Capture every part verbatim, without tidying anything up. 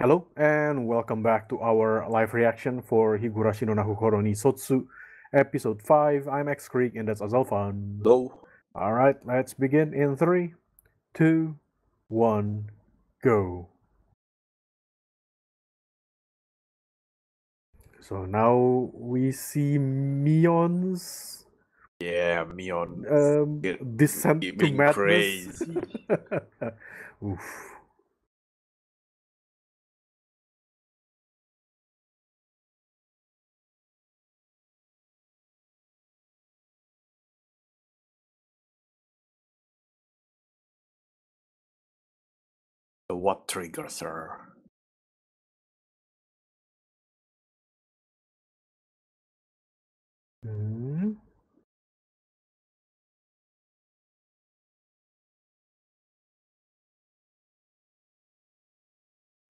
Hello and welcome back to our live reaction for Higurashi no Naku Koro ni Sotsu, episode five. I'm X Creek and that's Azalfan. Hello. All right, let's begin in three, two, one, go. So now we see Mion's yeah, Mion um, descent to madness. Crazy. Oof. What triggers her? Mm-hmm.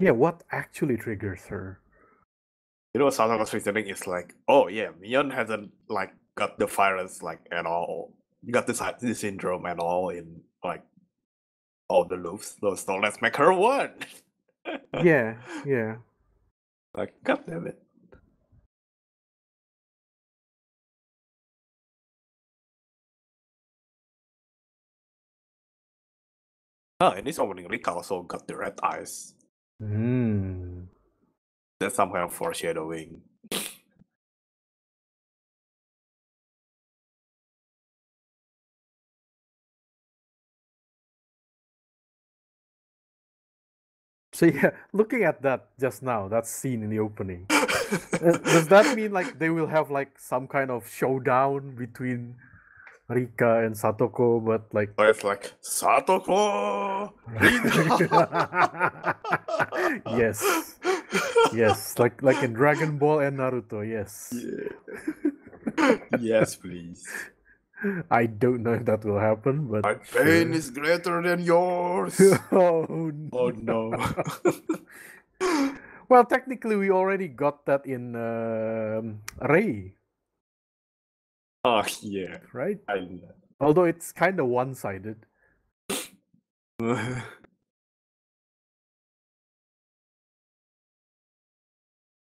Yeah, what actually triggers her? You know, Satoko's reasoning is like, oh yeah, Mion hasn't like got the virus like at all, got this this syndrome at all in like all the loops, so let's make her one. yeah, yeah. Like, god damn it. Oh, in this opening, Rika also got the red eyes. Mm. That's somehow foreshadowing. So yeah, looking at that just now, that scene in the opening, does that mean like they will have like some kind of showdown between Rika and Satoko, but like... So it's like, Satoko! Rika! Yes. Yes, like, like in Dragon Ball and Naruto, yes. Yeah. Yes, please. I don't know if that will happen, but... My pain sure. is greater than yours! Oh, no. Oh, no. Well, technically, we already got that in uh, Ray. Oh, yeah. Right? I... Although it's kind of one-sided.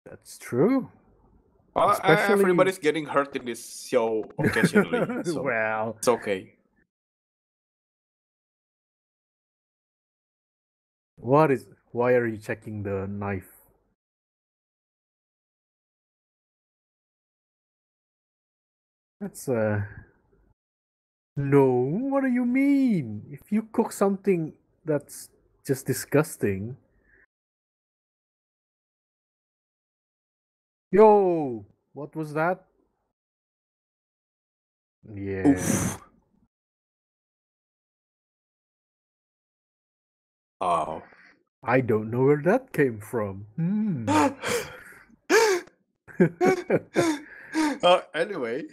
That's true. Uh, Especially... Everybody's getting hurt in this show occasionally. So well, it's okay. What is? Why are you checking the knife? That's uh. No, what do you mean? If you cook something that's just disgusting. Yo, what was that? Yeah. Oof. Oh. I don't know where that came from. Hmm. uh, anyway.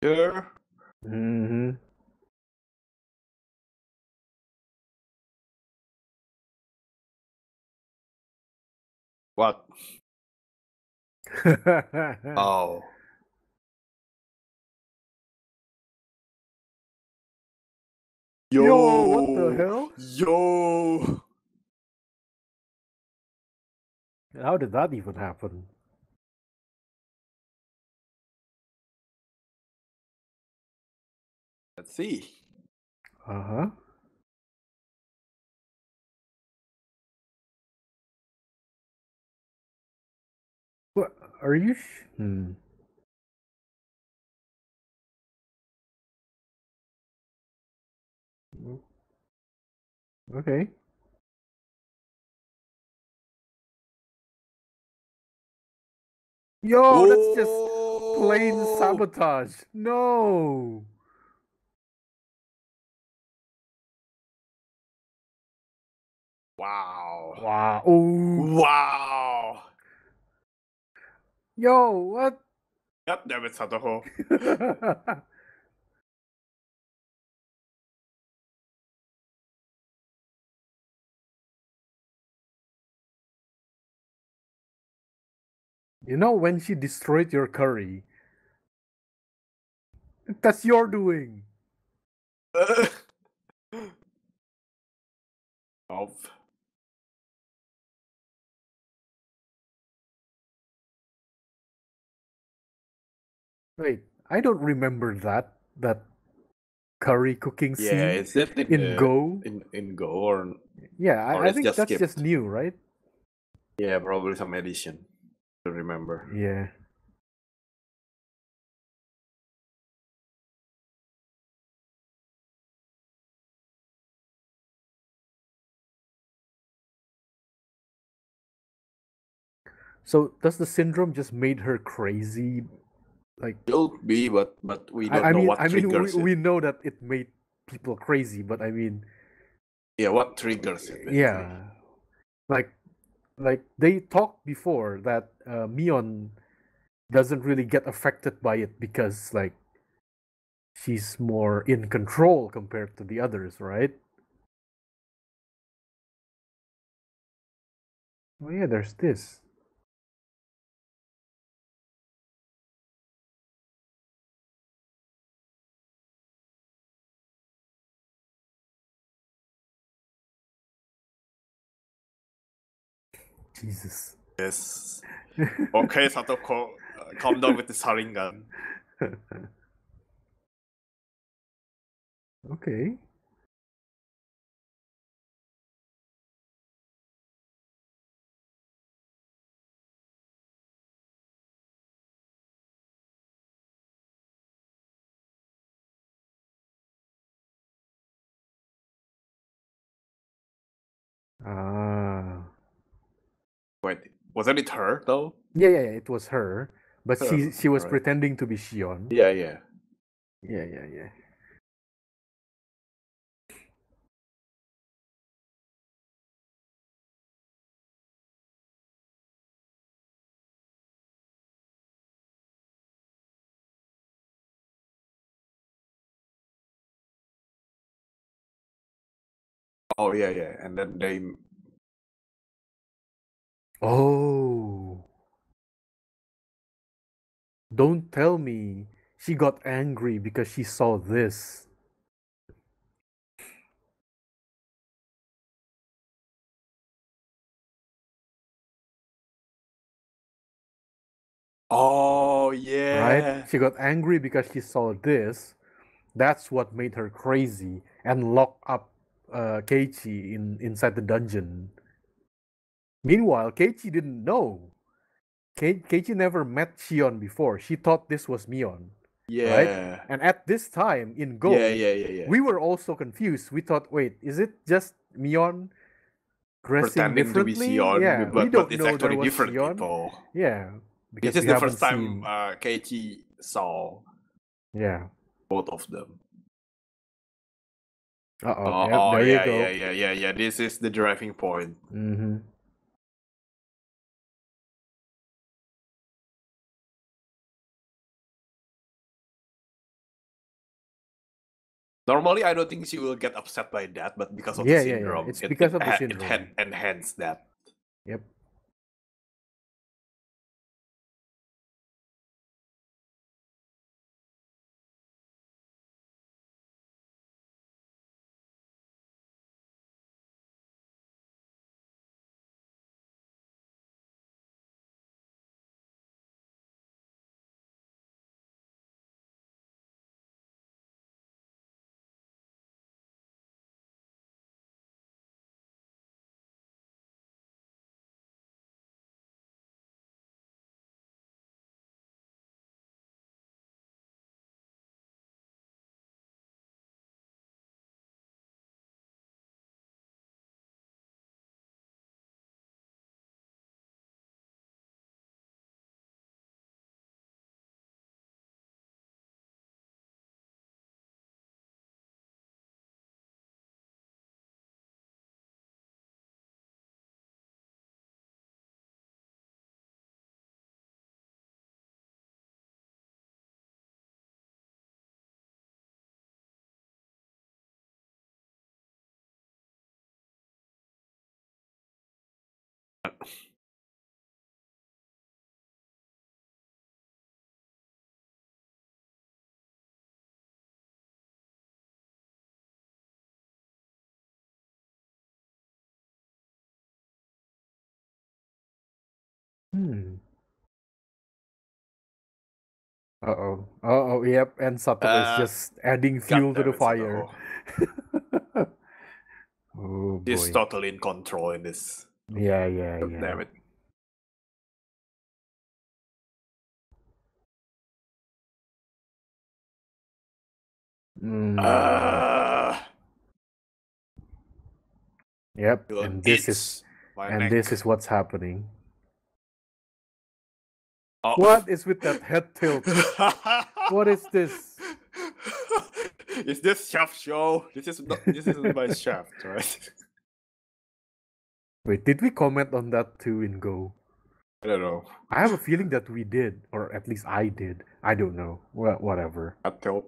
Sure. Mm-hmm. What? Oh. Yo, Yo, what the hell? Yo. How did that even happen? Let's see. Uh-huh. What are you? Sh hmm. Okay. Yo, oh! That's just plain sabotage. No. Wow. Wow. Ooh. Wow. Yo, what? God damn it, Satoko. You know when she destroyed your curry? That's your doing. Oh. Wait, I don't remember that that curry cooking scene. Yeah, is it in, in uh, Go? In in Go or yeah, or I, I think just that's skipped. Just new, right? Yeah, probably some edition. I don't remember. Yeah. So does the syndrome just made her crazy? Like it'll be, but but we don't I know mean, what I triggers mean, we, it. We know that it made people crazy, but I mean, yeah, what triggers it? Basically. Yeah, like like they talked before that uh, Mion doesn't really get affected by it because like she's more in control compared to the others, right? Oh yeah, there's this. Jesus. Yes. Okay, Satoko, uh, calm down with the Sharingan. Okay. Ah. Wait, wasn't it her though? Yeah, yeah, it was her, but uh, she she was right. pretending to be Shion. Yeah, yeah, yeah, yeah, yeah. Oh yeah, yeah, and then they. Oh, don't tell me she got angry because she saw this. Oh, yeah. Right? She got angry because she saw this. That's what made her crazy and locked up uh, Keiichi in, inside the dungeon. Meanwhile, Keiichi didn't know. Ke Keiichi never met Shion before. She thought this was Mion. Yeah. Right? And at this time in Go, yeah, yeah, yeah, yeah. we were also confused. We thought, wait, is it just Mion dressing pretending differently? To be Shion, yeah, but, we don't but it's know actually different Shion. People. Yeah. This is the first time uh, Keiichi saw yeah. both of them. Uh oh. Oh, yep, oh there yeah, you go. yeah, yeah, yeah, yeah. This is the driving point. Mm-hmm. Normally, I don't think she will get upset by that, but because of yeah, the syndrome, yeah, yeah. It's it, because it, of the syndrome. It enhanced that. Yep. Hmm. Uh-oh. Uh-oh, yep. And Satoko is Uh, just adding fuel to the Goddammit, fire. Satoko. Oh She's boy. totally in control in this. Yeah, yeah, God yeah. damn it. Mm. Uh, Yep. You'll And this is itch my and this neck. is what's happening. Oh. What is with that head tilt? What is this? Is this shaft show? This is not, this isn't my shaft, right? Wait, did we comment on that too in Go? I don't know. I have a feeling that we did, or at least I did. I don't know. Well, whatever. I tell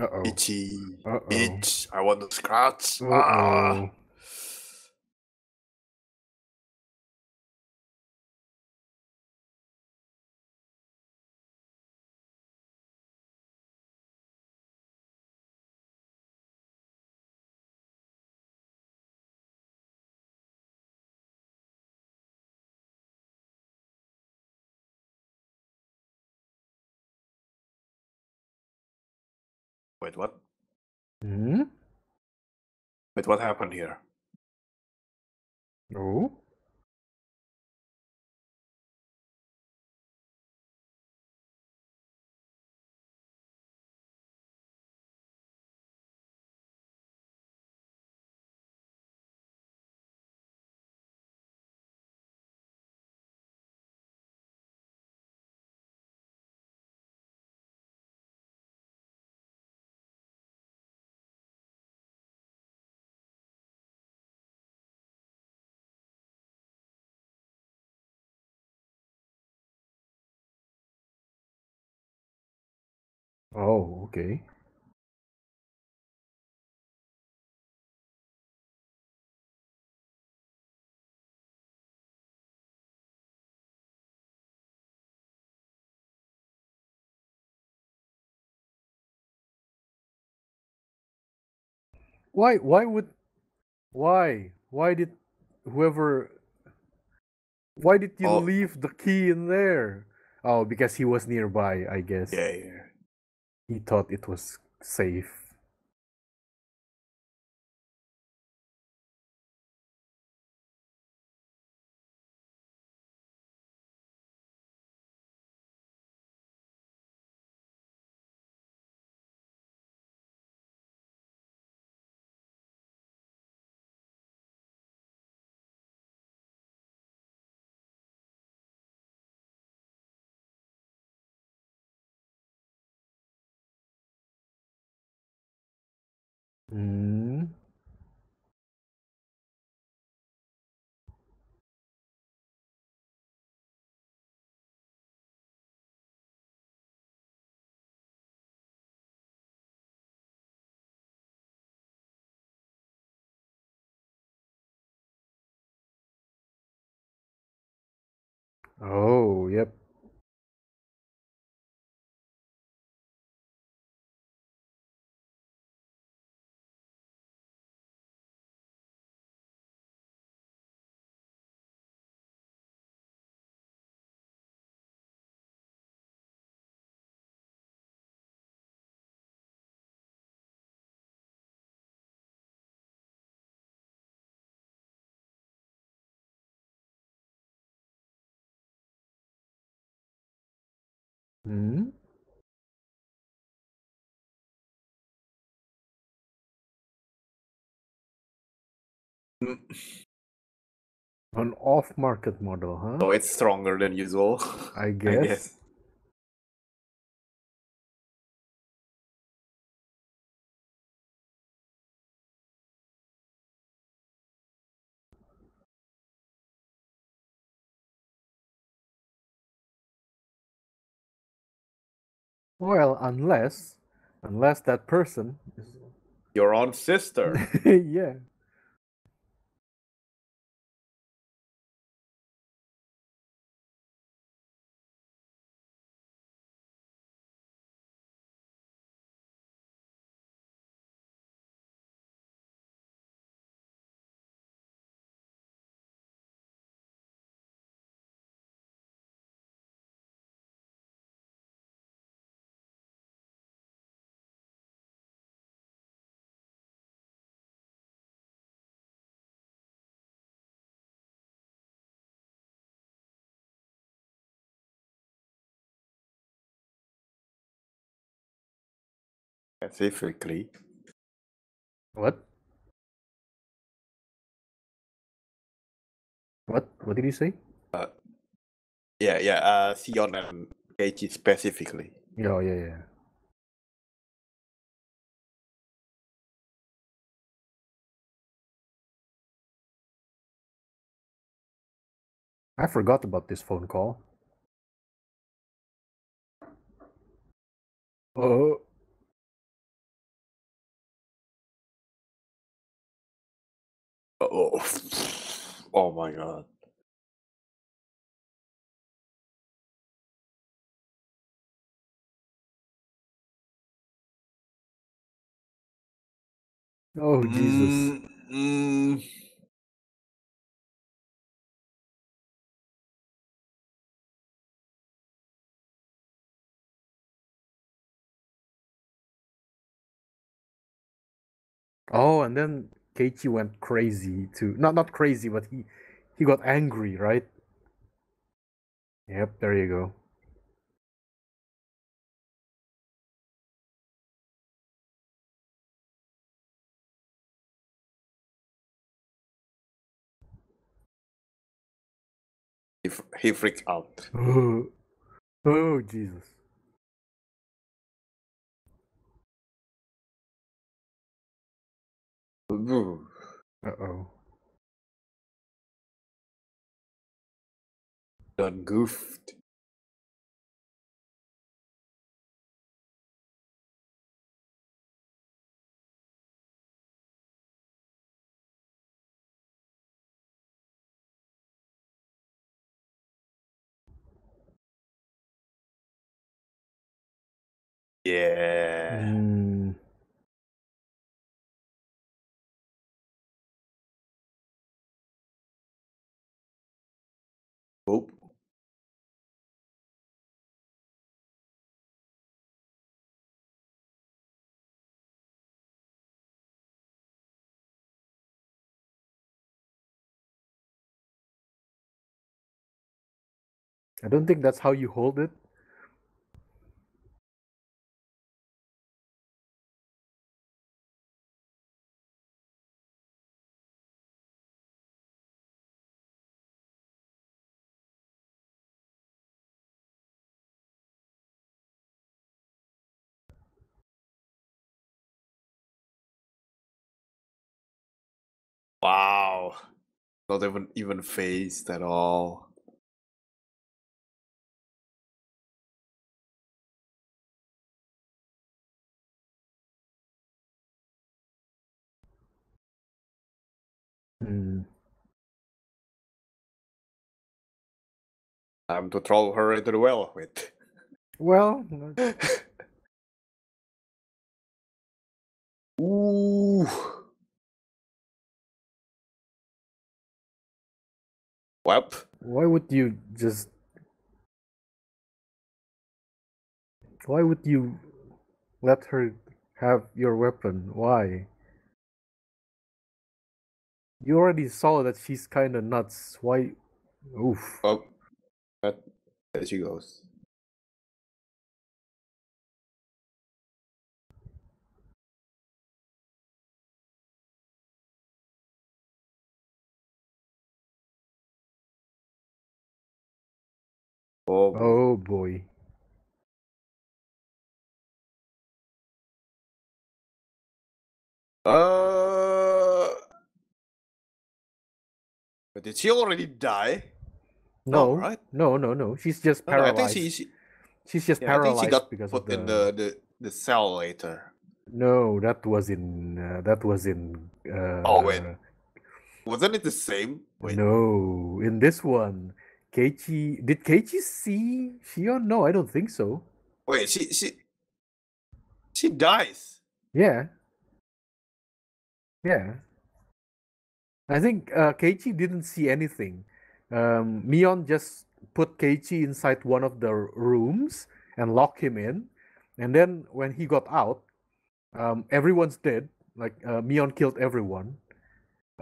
Uh-oh. itchy Uh-oh. itch. I want to scratch. Ah. Uh-oh. Wait, what? Hmm? Wait, what happened here? Oh? Oh, okay. Why why would why? Why did whoever why did you Oh, leave the key in there? Oh, because he was nearby, I guess. yeah, yeah. He thought it was safe. Hmm. Oh, yep. Hmm. Mm, An off-market model, huh? So it's stronger than usual, I I guess. guess. Well, unless, unless that person is your own sister. Yeah. Specifically. What? What? What did you say? Uh, yeah, yeah, uh, Shion and Keiichi specifically. Oh, yeah, yeah. I forgot about this phone call. Oh. Oh, oh my God. Oh, Jesus. Mm-hmm. Oh, and then Keiichi went crazy too. Not not crazy, but he he got angry, right? Yep, there you go. He he freaked out. Oh, oh Jesus. Uh-oh. Done goofed. Yeah. Mm. Oh. I don't think that's how you hold it. Wow, not even even phased at all. Mm. Time to throw her into the well with. Well. Ooh. Well, why would you just? Why would you let her have your weapon? Why? You already saw that she's kind of nuts. Why? Oof. Oh, that, there she goes. Oh, oh boy. Uh, but did she already die? No, no, right? no, no, no. She's just paralyzed. No, I think she, she, She's just yeah, paralyzed. I think she got because put of the... in the, the the cell later. No, that was in uh, that was in. Uh, oh wait, wasn't it the same? Wait. No, in this one, Keiichi did Keiichi see Shion? No, I don't think so. Wait, she she she dies. Yeah. Yeah. I think uh, Keiichi didn't see anything. Um, Mion just put Keiichi inside one of the rooms and locked him in. And then when he got out, um, everyone's dead. Like uh, Mion killed everyone.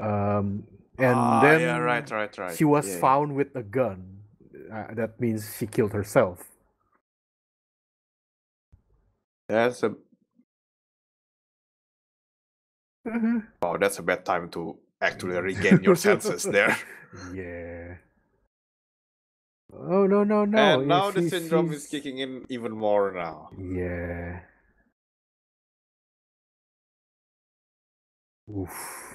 Um, and ah, then yeah, right, right, right. she was yeah, found yeah. with a gun. Uh, that means she killed herself. That's a... Mm-hmm. Oh, that's a bad time to actually regain your senses there. Yeah. Oh, no, no, no. And now she, the syndrome she's... is kicking in even more now. Yeah. Oof.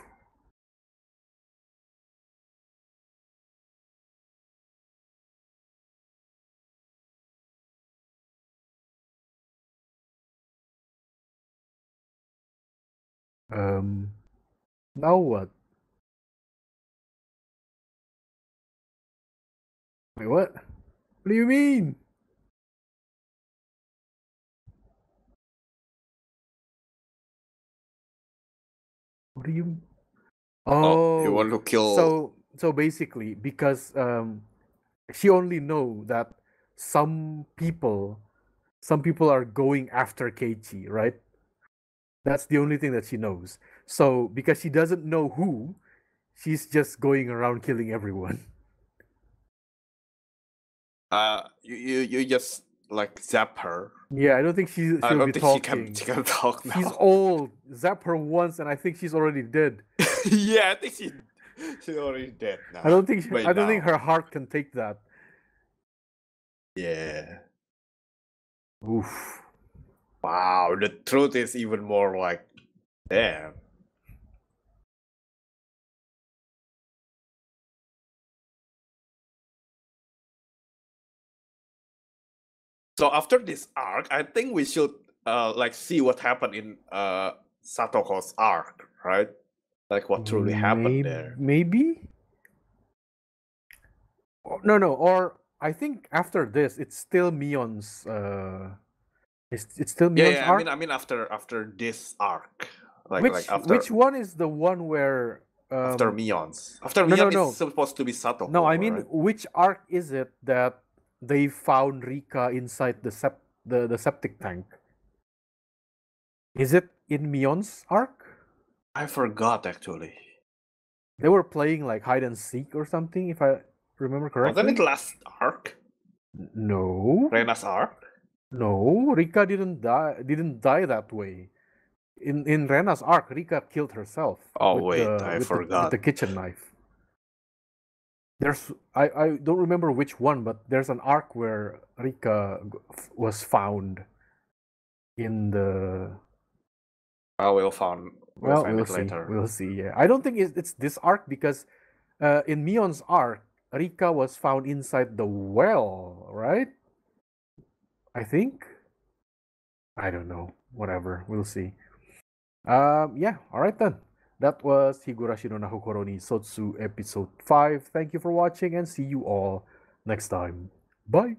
Um, now what? Wait, what? What do you mean? What do you? Oh, oh you want to kill? So, so basically, because um, she only know that some people, some people are going after Keiichi, right? That's the only thing that she knows. So, because she doesn't know who, she's just going around killing everyone. Uh, you, you, you just, like, zap her. Yeah, I don't think she, she'll I don't be think talking. She can, she can talk now. She's old. Zap her once, and I think she's already dead. Yeah, I think she, she's already dead now. I don't think she, I don't now. think her heart can take that. Yeah. Oof. Wow, the truth is even more like, damn. So after this arc, I think we should uh, like see what happened in uh, Satoko's arc, right? Like what truly maybe, happened there. Maybe? No, no, or I think after this, it's still Mion's... Uh... It's, it's still Mion's yeah, yeah, arc? I mean, I mean after after this arc. Like, which, like after, which one is the one where... Um, after Mion's. After no, Mion no, no. is supposed to be Satoko. No, I mean, right? Which arc is it that they found Rika inside the, sept the, the septic tank? Is it in Mion's arc? I forgot, actually. They were playing like hide and seek or something, if I remember correctly. Wasn't it last arc? No. Rena's arc? No, Rika didn't die. Didn't die that way. In in Rena's arc, Rika killed herself. Oh wait, the, I with forgot. The, with the kitchen knife. There's I I don't remember which one, but there's an arc where Rika was found. In the. Oh, we'll find. We'll, well, find we'll it see. Later. We'll see. Yeah, I don't think it's, it's this arc because, uh, in Mion's arc, Rika was found inside the well, right? I think. I don't know. Whatever. We'll see. Um, yeah. All right then. That was Higurashi no Naku Koro ni Sotsu episode five. Thank you for watching and see you all next time. Bye.